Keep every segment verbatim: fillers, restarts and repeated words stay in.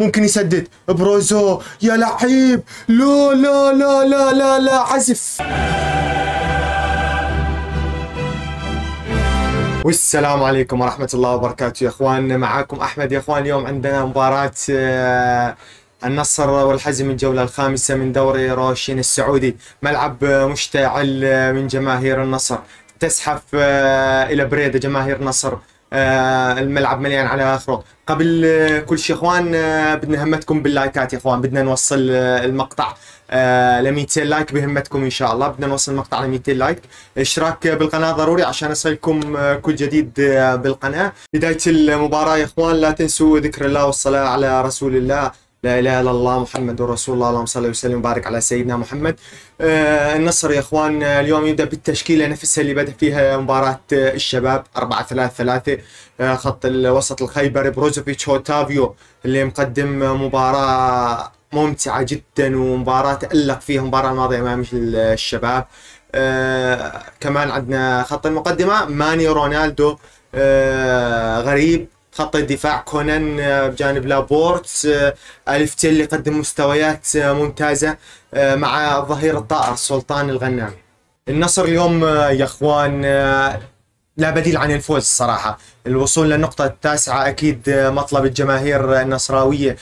ممكن يسدد بروزو يا لعيب. لا لا لا لا لا لا عزف. والسلام عليكم ورحمة الله وبركاته يا اخوان، معاكم احمد يا اخوان. اليوم عندنا مباراة النصر والحزم الجولة الخامسة من دوري روشين السعودي. ملعب مشتعل من جماهير النصر، تزحف الى بريدة جماهير النصر، الملعب مليان على اخره. قبل كل شيء اخوان بدنا همتكم باللايكات يا اخوان، بدنا نوصل المقطع ل مئتين لايك، بهمتكم ان شاء الله. بدنا نوصل المقطع ل مئتين لايك، اشتراك بالقناه ضروري عشان يصلكم كل جديد بالقناه. بدايه المباراه يا اخوان لا تنسوا ذكر الله والصلاه على رسول الله، لا اله الا الله محمد رسول الله، اللهم صل وسلم وبارك على سيدنا محمد. آه النصر يا اخوان اليوم يبدا بالتشكيله نفسها اللي بدا فيها مباراه الشباب، أربعة ثلاثة ثلاثة. آه خط الوسط الخيبري بروزوفيتش أوتافيو اللي مقدم مباراه ممتعه جدا ومباراه تالق فيها المباراه الماضيه امام الشباب. آه كمان عندنا خط المقدمه ماني رونالدو، آه غريب. خط الدفاع كونان بجانب لابورت، الفتيل اللي قدم مستويات ممتازه مع الظهير الطائر سلطان الغنامي. النصر اليوم يا اخوان لا بديل عن الفوز الصراحه، الوصول للنقطه التاسعه اكيد مطلب الجماهير النصراويه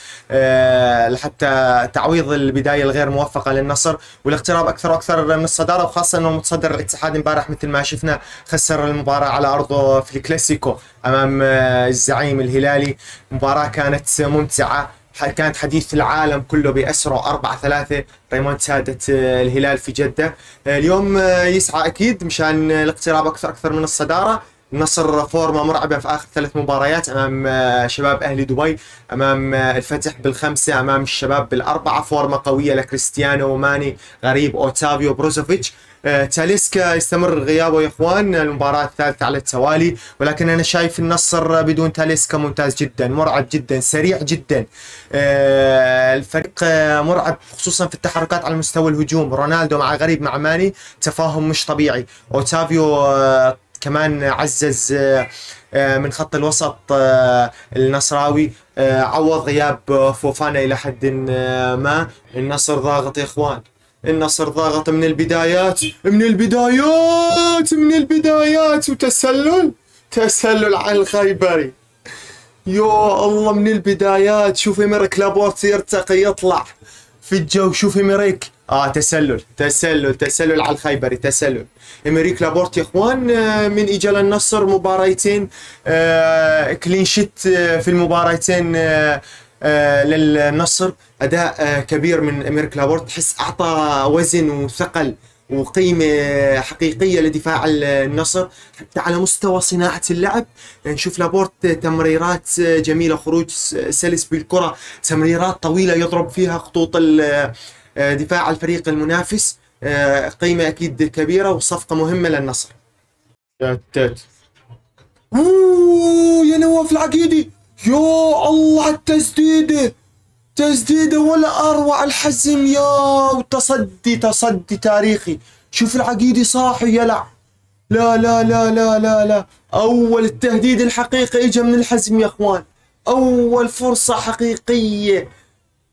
لحتى تعويض البدايه الغير موفقه للنصر والاقتراب اكثر واكثر من الصداره، وخاصه انه متصدر الاتحاد امبارح مثل ما شفنا خسر المباراه على ارضه في الكلاسيكو امام الزعيم الهلالي. مباراه كانت ممتعه، كانت حديث العالم كله بأسره، أربعة ثلاثة ريمونتادة الهلال في جدة. اليوم يسعى أكيد مشان الاقتراب أكثر أكثر من الصدارة. النصر فورمة مرعبة في آخر ثلاث مباريات، أمام شباب أهلي دبي، أمام الفتح بالخمسة، أمام الشباب بالأربعة. فورمة قوية لكريستيانو وماني غريب أوتافيو بروزوفيتش. تاليسكا يستمر غيابه يا اخوان، المباراة الثالثة على التوالي، ولكن انا شايف النصر بدون تاليسكا ممتاز جدا، مرعب جدا، سريع جدا. الفريق مرعب خصوصا في التحركات على مستوى الهجوم، رونالدو مع غريب مع ماني تفاهم مش طبيعي. اوتافيو كمان عزز من خط الوسط النصراوي، عوض غياب فوفانا الى حد ما. النصر ضاغط يا اخوان، النصر ضاغط من البدايات من البدايات من البدايات، وتسلل تسلل عن الخيبري. يا الله من البدايات، شوفي ميريك لابورت يرتقي يطلع في الجو، شوفي ميريك اه تسلل تسلل تسلل على الخيبري، تسلل ميريك لابورت يا اخوان. من اجى للنصر مباريتين آه كلين شيت في المباريتين آه آه للنصر، اداء آه كبير من اميريك لابورت، تحس اعطى وزن وثقل وقيمه حقيقيه لدفاع النصر. حتى على مستوى صناعه اللعب نشوف لابورت تمريرات جميله، خروج سلس بالكره، تمريرات طويله يضرب فيها خطوط دفاع الفريق المنافس. آه قيمه اكيد كبيره وصفقه مهمه للنصر. اوه يا نواف العقيدي، يا الله التسديده، تسديده ولا اروع الحزم، يا وتصدي تصدي تاريخي. شوف العقيدي صاحي يلع، لا لا لا لا لا لا اول التهديد الحقيقي اجى من الحزم يا اخوان، اول فرصه حقيقيه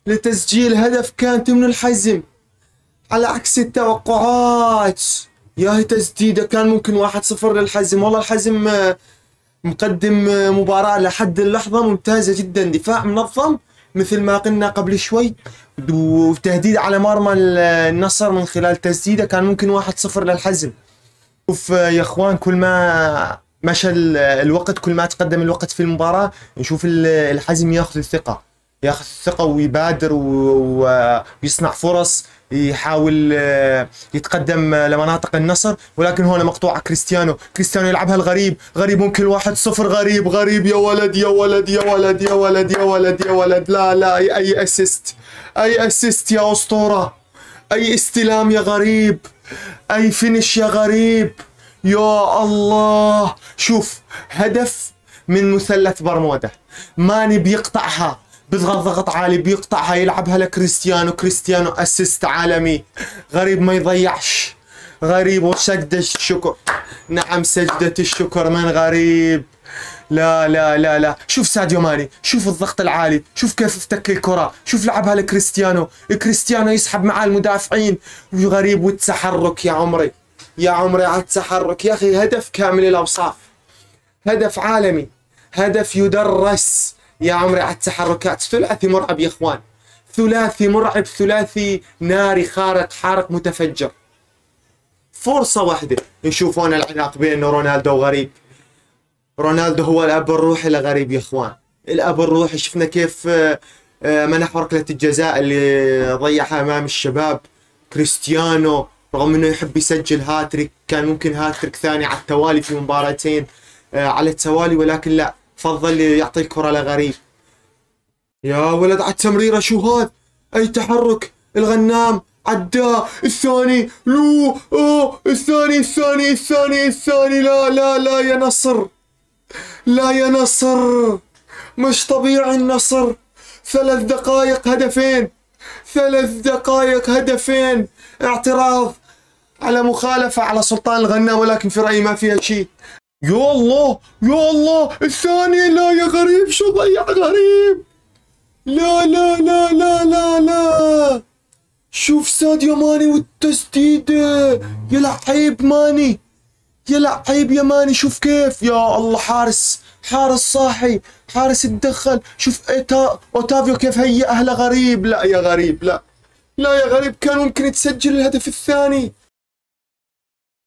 لتسجيل هدف كانت من الحزم على عكس التوقعات. يا هي تسديده كان ممكن واحد صفر للحزم، والله الحزم مقدم مباراة لحد اللحظة ممتازة جدا، دفاع منظم مثل ما قلنا قبل شوي، وتهديد على مرمى النصر من خلال تسديدة كان ممكن واحد صفر للحزم. شوف يا اخوان كل ما مشى الوقت، كل ما تقدم الوقت في المباراة نشوف الحزم ياخذ الثقة، ياخذ الثقة ويبادر ويصنع فرص، يحاول يتقدم لمناطق النصر. ولكن هنا مقطوعة كريستيانو، كريستيانو يلعبها لغريب، غريب ممكن واحد صفر. غريب غريب يا ولد يا ولد يا ولد يا ولد يا ولد يا ولد، لا لا أي أي أسيست، أي أسيست يا أسطورة، أي استلام يا غريب، أي فينش يا غريب. يا الله شوف هدف من مثلث برمودا، ماني بيقطعها بيضغط ضغط عالي بيقطعها يلعبها لكريستيانو، كريستيانو اسيست عالمي. غريب ما يضيعش، غريب وسجدة الشكر، نعم سجدة الشكر من غريب. لا لا لا لا، شوف ساديو ماني، شوف الضغط العالي، شوف كيف افتك الكرة، شوف لعبها لكريستيانو، كريستيانو يسحب معاه المدافعين، وغريب والتحرك يا عمري، يا عمري على التحرك، يا أخي هدف كامل الأوصاف، هدف عالمي، هدف يدرس يا عمري على التحركات، ثلاثي مرعب يا إخوان، ثلاثي مرعب، ثلاثي ناري خارق حارق متفجر. فرصة واحدة يشوفون العلاقة بين رونالدو وغريب. رونالدو هو الأب الروحي لغريب يا إخوان، الأب الروحي، شفنا كيف منح ركلة الجزاء اللي ضيعها أمام الشباب. كريستيانو رغم أنه يحب يسجل هاتريك، كان ممكن هاتريك ثاني على التوالي في مباراتين على التوالي، ولكن لا، فضل يعطي الكرة لغريب. يا ولد على التمريرة، شو هذا؟ أي تحرك، الغنام عدى الثاني، لو أوه الثاني الثاني الثاني الثاني، لا لا لا يا نصر، لا يا نصر، مش طبيعي النصر، ثلاث دقائق هدفين، ثلاث دقائق هدفين، اعتراض على مخالفة على سلطان الغنام، ولكن في رأيي ما فيها شيء. يا الله يا الله الثاني، لا يا غريب، شو ضيع غريب، لا لا لا لا لا لا، شوف ساديو ماني والتسديدة، يا لعيب ماني، يا لعيب يا ماني، شوف كيف، يا الله حارس، حارس صاحي، حارس اتدخل، شوف إيتا أوتافيو كيف هيئ أهل غريب، لا يا غريب، لا لا يا غريب، كان ممكن تسجل الهدف الثاني.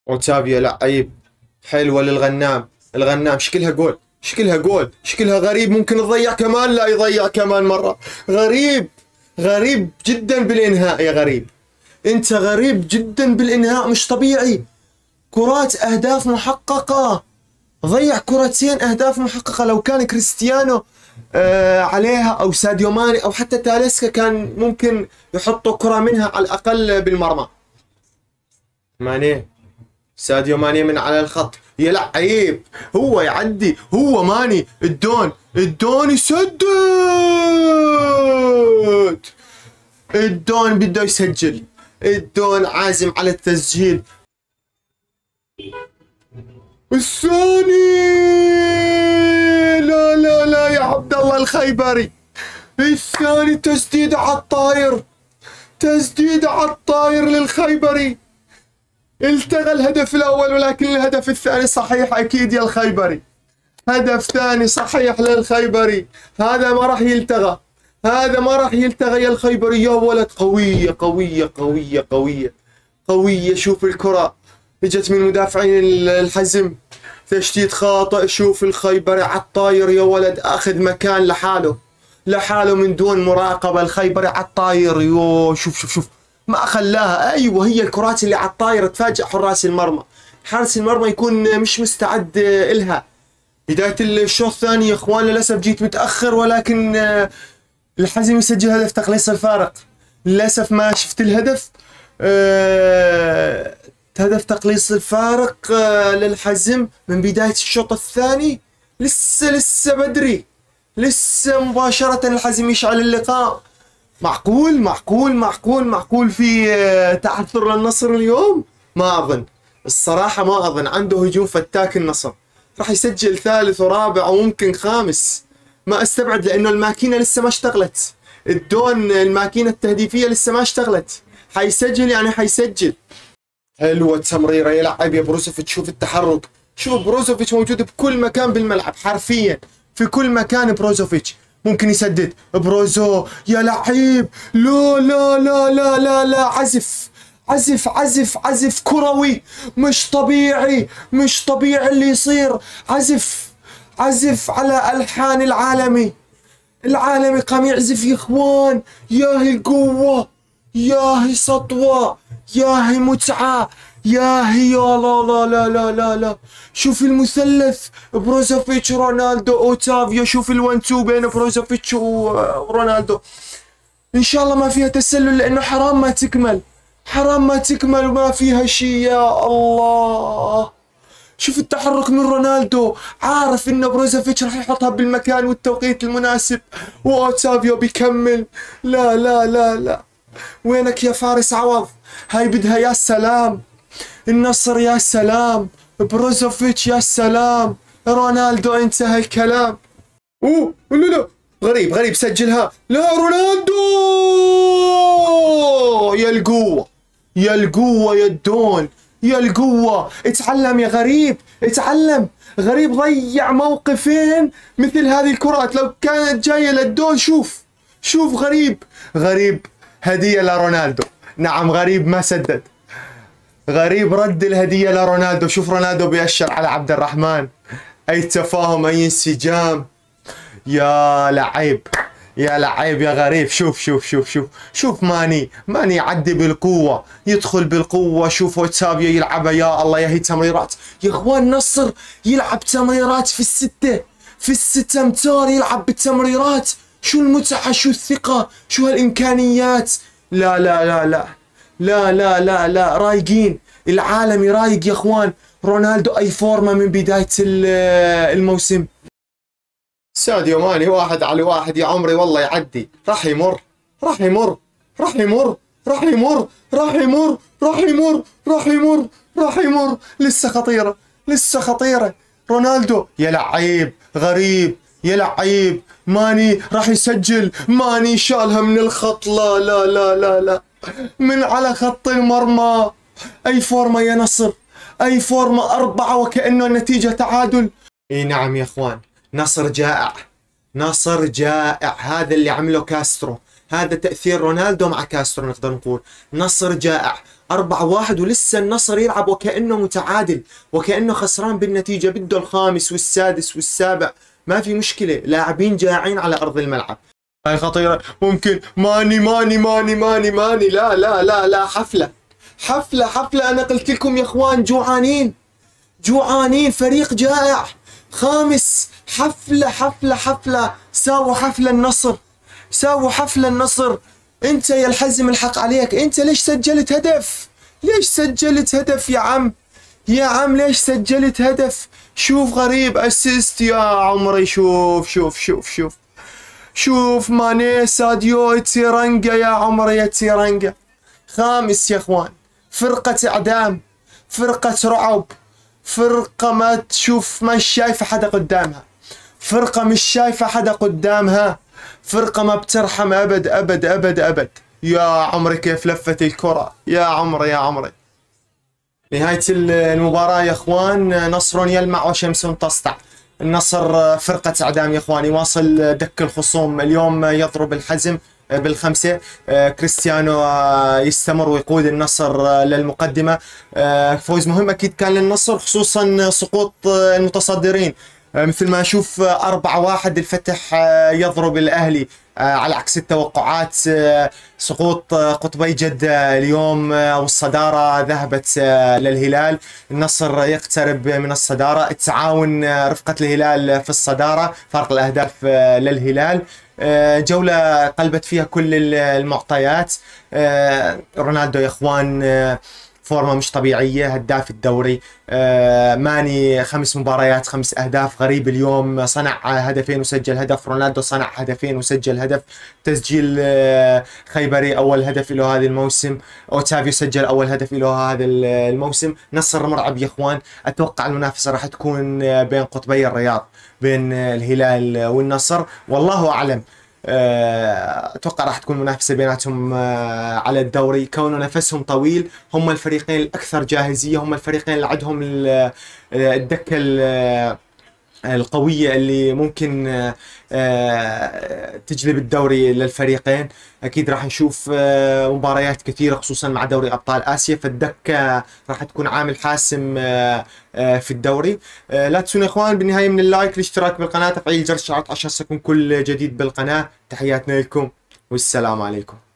أوتافيو لعيب، حلوة للغنام، الغنام شكلها جول، شكلها جول، شكلها غريب ممكن تضيع كمان، لا يضيع كمان مرة، غريب غريب جدا بالإنهاء يا غريب، أنت غريب جدا بالإنهاء، مش طبيعي، كرات أهداف محققة، ضيع كرتين أهداف محققة، لو كان كريستيانو آه عليها أو ساديو ماني أو حتى تاليسكا كان ممكن يحطوا كرة منها على الأقل بالمرمى. ماني، ساديو ماني من على الخط، يا لعيب، هو يعدي، هو ماني، الدون، الدون يسدد، الدون بده يسجل، الدون عازم على التسجيل. الثاني، لا لا لا يا عبد الله الخيبري، الثاني تسديد على الطاير، تسديد على الطاير للخيبري، التغى الهدف الاول ولكن الهدف الثاني صحيح اكيد يا الخيبري، هدف ثاني صحيح للخيبري، هذا ما راح يلتغى، هذا ما راح يلتغى يا الخيبري، يا ولد قوية قوية قوية قوية قوية، شوف الكرة اجت من مدافعين الحزم، تشتيت خاطئ، شوف الخيبري على الطاير يا ولد، اخذ مكان لحاله، لحاله من دون مراقبة، الخيبري على الطاير، يو شوف شوف شوف ما خلاها، ايوه هي الكرات اللي على الطاير تفاجئ حراس المرمى، حارس المرمى يكون مش مستعد الها. بداية الشوط الثاني يا اخوان للاسف جيت متاخر، ولكن الحزم يسجل هدف تقليص الفارق، للاسف ما شفت الهدف، أه هدف تقليص الفارق للحزم من بداية الشوط الثاني، لسه لسه بدري، لسه مباشرة الحزم يشعل اللقاء. معقول معقول معقول معقول في تعثر للنصر اليوم؟ ما أظن الصراحة، ما أظن، عنده هجوم فتاك النصر، راح يسجل ثالث ورابع وممكن خامس، ما أستبعد، لأنه الماكينة لسه ما اشتغلت، الدون الماكينة التهديفية لسه ما اشتغلت، حيسجل يعني حيسجل. حلوة التمريرة، يلعب يا بروزوفيتش، شوف التحرك، شوف بروزوفيتش موجود بكل مكان بالملعب، حرفيا في كل مكان بروزوفيتش، ممكن يسدد بروزو، يا لعيب، لا لا لا لا لا لا، عزف عزف عزف عزف كروي مش طبيعي، مش طبيعي اللي يصير، عزف عزف على ألحان العالمي، العالمي قام يعزف يا إخوان، ياهي القوة، ياهي سطوة، ياهي متعة، ياهي، يا لا لا لا لا لا لا، شوف المثلث بروزوفيتش رونالدو أوتافيو، شوف الون تو بين بروزوفيتش ورونالدو، إن شاء الله ما فيها تسلل، لأنه حرام ما تكمل، حرام ما تكمل وما فيها شيء، يا الله، شوف التحرك من رونالدو، عارف إن بروزوفيتش راح يحطها بالمكان والتوقيت المناسب، وأوتافيو بيكمل، لا لا لا لا، وينك يا فارس عوض؟ هاي بدها، يا سلام النصر، يا سلام بروزوفيتش، يا سلام رونالدو انت سهل كلام. اوه لا لا غريب غريب سجلها. لا رونالدو يا القوة يا القوة يا الدون يا القوة. اتعلم يا غريب اتعلم. غريب ضيع موقفين مثل هذه الكرات لو كانت جاية للدون. شوف شوف غريب غريب هدية لرونالدو. نعم غريب ما سدد. غريب رد الهدية لرونالدو. شوف رونالدو بيأشر على عبد الرحمن. اي تفاهم اي انسجام. يا لعيب يا لعيب يا غريب. شوف شوف شوف شوف شوف ماني ماني يعدي بالقوة يدخل بالقوة. شوف أوتافيو يلعبها. يا الله يا هي تمريرات يا اخوان. النصر يلعب تمريرات في الستة في الستة امتار يلعب بالتمريرات. شو المتعة شو الثقة شو هالإمكانيات. لا لا لا لا لا لا لا لا رايقين. العالم رايق يا اخوان. رونالدو اي فورمة من بداية الموسم. ساديو ماني واحد على واحد يا عمري والله يعدي. راح يمر راح يمر راح يمر راح يمر راح يمر راح يمر راح يمر راح يمر. لسه خطيرة لسه خطيرة. رونالدو يا لعيب. غريب يا لعيب. ماني راح يسجل. ماني شالها من الخط. لا لا لا لا لا من على خط المرمى. اي فورمة يا نصر اي فورمة. اربعة وكأنه النتيجة تعادل. اي نعم يا اخوان نصر جائع نصر جائع. هذا اللي عمله كاسترو. هذا تأثير رونالدو مع كاسترو نقدر نقول. نصر جائع أربعة واحد ولسه النصر يلعب وكأنه متعادل وكأنه خسران بالنتيجة. بده الخامس والسادس والسابع ما في مشكلة. لاعبين جائعين على أرض الملعب. هاي خطيرة. ممكن ماني ماني ماني ماني ماني. لا لا لا لا حفلة حفلة حفلة. أنا قلت لكم يا إخوان جوعانين جوعانين. فريق جائع خامس. حفلة حفلة حفلة. ساووا حفلة النصر ساووا حفلة النصر. انت يا الحزم الحق عليك. انت ليش سجلت هدف ليش سجلت هدف يا عم يا عم ليش سجلت هدف. شوف غريب اسيست يا عمري. شوف شوف شوف شوف شوف ماني ساديو تيرانجا يا عمري يا تيرانجا. خامس يا اخوان. فرقة اعدام فرقة رعب فرقة ما تشوف ما شايفة حدا قدامها. فرقة مش شايفة حدا قدامها. فرقة ما بترحم أبد أبد أبد أبد. يا عمري كيف لفت الكرة يا عمري يا عمري. نهاية المباراة يا إخوان نصر يلمع وشمس تسطع. النصر فرقة إعدام يا إخوان يواصل دك الخصوم. اليوم يضرب الحزم بالخمسة. كريستيانو يستمر ويقود النصر للمقدمة. فوز مهم أكيد كان للنصر خصوصا سقوط المتصدرين. مثل ما أشوف أربعة واحد الفتح يضرب الأهلي على عكس التوقعات. سقوط قطبي جدة اليوم والصدارة ذهبت للهلال. النصر يقترب من الصدارة. التعاون رفقة الهلال في الصدارة فرق الأهداف للهلال. جولة قلبت فيها كل المعطيات. رونالدو يا إخوان فورمة مش طبيعية. هداف الدوري. ماني خمس مباريات خمس أهداف. غريب اليوم صنع هدفين وسجل هدف. رونالدو صنع هدفين وسجل هدف. تسجيل خيبري أول هدف له هذا الموسم. أوتافيو سجل أول هدف له هذا الموسم. نصر مرعب يا إخوان. أتوقع المنافسة راح تكون بين قطبي الرياض بين الهلال والنصر. والله أعلم. اتوقع راح تكون منافسه بيناتهم على الدوري. كونه نفسهم طويل هم الفريقين الاكثر جاهزيه. هم الفريقين اللي عندهم الدكه القويه اللي ممكن تجلب الدوري للفريقين. اكيد راح نشوف مباريات كثيره خصوصا مع دوري ابطال اسيا. فالدكه راح تكون عامل حاسم في الدوري. لا تنسون يا اخوان بالنهايه من اللايك الاشتراك بالقناه تفعيل الجرس عشان يصلكم كل جديد بالقناه. تحياتنا لكم والسلام عليكم.